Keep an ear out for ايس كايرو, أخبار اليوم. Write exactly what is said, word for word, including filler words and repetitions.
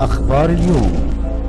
أخبار اليوم.